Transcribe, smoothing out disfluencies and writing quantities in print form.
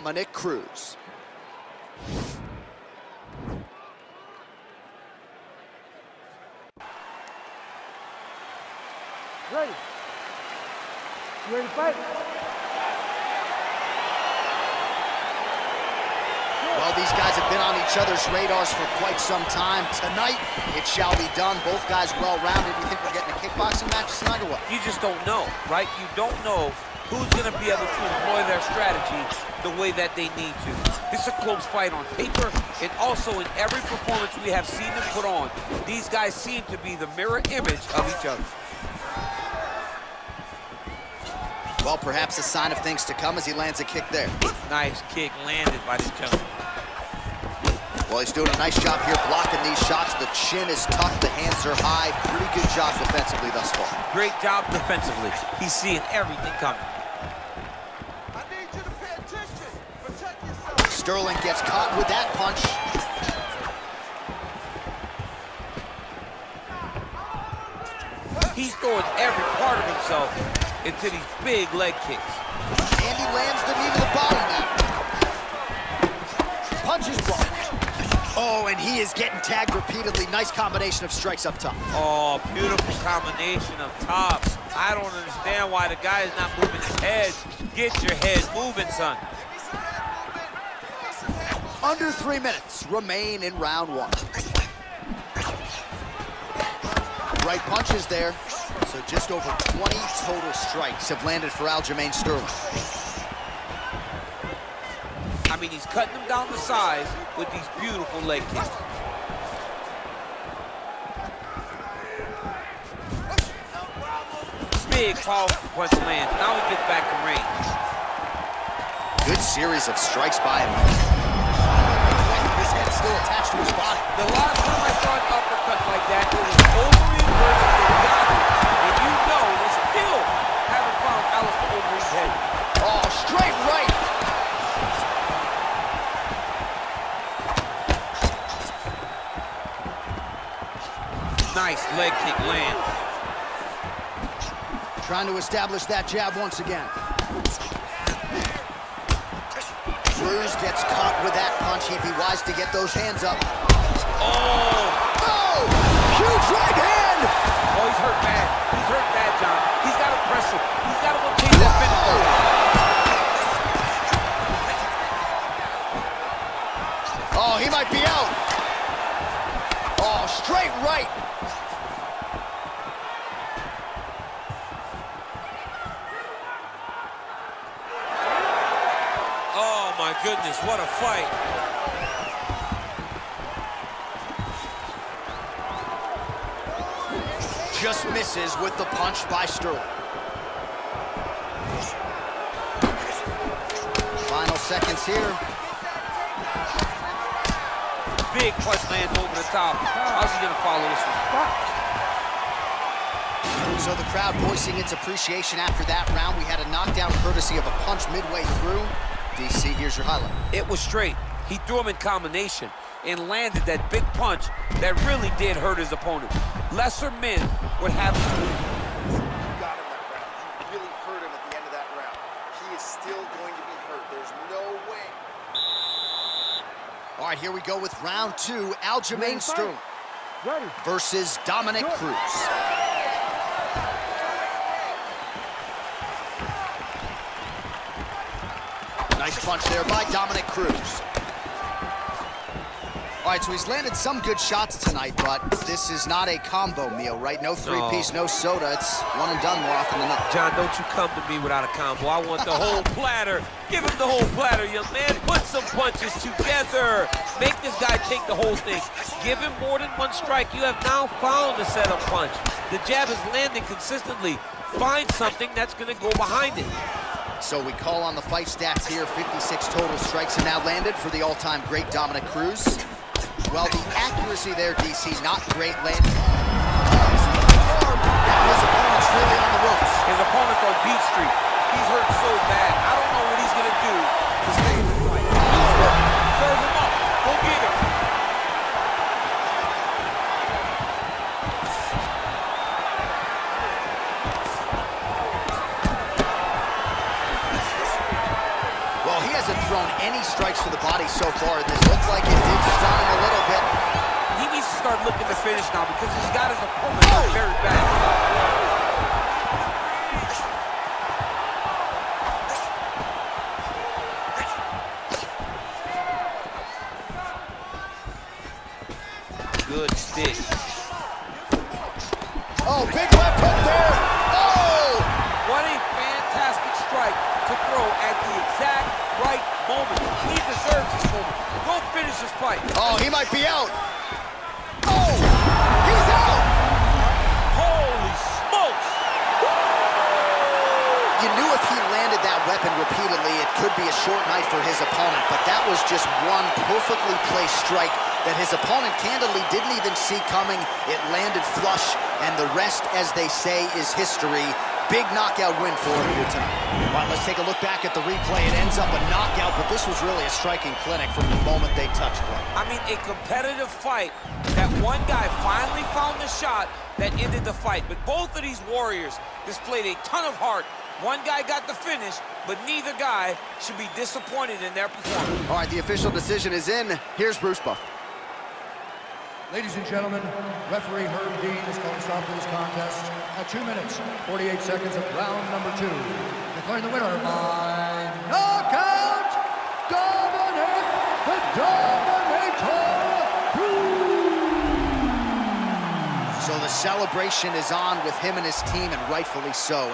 Dominic Cruz. Ready? You ready to fight? Well, these guys have been on each other's radars for quite some time. Tonight, it shall be done. Both guys well-rounded. You think we're getting a kickboxing match tonight or what? You just don't know, right? You don't know who's going to be able to employ their strategy the way that they need to. This is a close fight on paper, and also in every performance we have seen them put on, these guys seem to be the mirror image of each other. Well, perhaps a sign of things to come as he lands a kick there. Nice kick landed by this gentleman. Well, he's doing a nice job here blocking these shots. The chin is tucked, the hands are high. Pretty good job defensively thus far. Great job defensively. He's seeing everything coming. I need you to pay attention. Protect yourself. Sterling gets caught with that punch. He's throwing every part of himself into these big leg kicks. And he lands the knee to the body now. Punches blocked. Oh, and he is getting tagged repeatedly. Nice combination of strikes up top. Oh, beautiful combination of tops. I don't understand why the guy is not moving his head. Get your head moving, son. Under 3 minutes remain in round one. Right punches there. So just over 20 total strikes have landed for Aljamain Sterling. I mean, he's cutting them down to size with these beautiful leg kicks. Big, powerful punch lands. Now he gets back to range. Good series of strikes by him. His head's still attached to his body. The last time I saw an uppercut like that, it was Overeem versus the Dominic. And you know they still haven't found Alistair over his head. Oh, straight right. Nice leg kick land. Trying to establish that jab once again. Cruz gets caught with that punch. He'd be wise to get those hands up. Oh! Oh! Huge right hand! Oh, he's hurt bad. He's hurt bad, John. He's got to press him. He's got to go take that finish. Oh, he might be out. Oh, straight right. Oh, my goodness, what a fight. Just misses with the punch by Sterling. Final seconds here. Big punch lands over the top. How's he gonna follow this one? So the crowd voicing its appreciation after that round. We had a knockdown courtesy of a punch midway through. DC, here's your highlight. It was straight. He threw him in combination and landed that big punch that really did hurt his opponent. Lesser men would have to move. You got him that round. You really hurt him at the end of that round. He is still going to be hurt. There's no way. All right, here we go with round two. Aljamain Sterling versus Dominic Cruz. Nice punch there by Dominic Cruz. All right, so he's landed some good shots tonight, but this is not a combo meal, right? No three-piece, no soda. It's one and done more often than not. John, don't you come to me without a combo. I want the whole platter. Give him the whole platter, young man. Put some punches together. Make this guy take the whole thing. Give him more than one strike. You have now found a setup punch. The jab is landing consistently. Find something that's going to go behind it. So we call on the fight stats here. 56 total strikes have now landed for the all-time great Dominic Cruz. Well, the accuracy there, DC, not great landing. His opponent's really on the ropes. His opponent's on Beach Street. He's hurt so bad. I don't know what he's going to do to stay in the fight. Serve him up. Go get him. Well, he hasn't thrown any strikes to the body so far. This looks like it did stun him a little bit. He needs to start looking to finish now because he's got his opponent very bad. Good stick. Oh, big left hook there. Oh! What a fantastic strike to throw at the exact right moment. He deserves this moment. We'll finish this fight. Oh, he might be out. Oh! He's out! Holy smokes! You knew if he landed that weapon repeatedly, it could be a short night for his opponent, but that was just one perfectly placed strike that his opponent candidly didn't even see coming. It landed flush, and the rest, as they say, is history. Big knockout win for him here tonight. All right, let's take a look back at the replay. It ends up a knockout, but this was really a striking clinic from the moment they touched one. I mean, a competitive fight. That one guy finally found the shot that ended the fight. But both of these warriors displayed a ton of heart. One guy got the finish, but neither guy should be disappointed in their performance. All right, the official decision is in. Here's Bruce Buffett. Ladies and gentlemen, referee Herb Dean has called a stop to this contest at 2 minutes, 48 seconds of round number 2. Declaring the winner by knockout, Dominic the Dominator Cruz. So the celebration is on with him and his team, and rightfully so.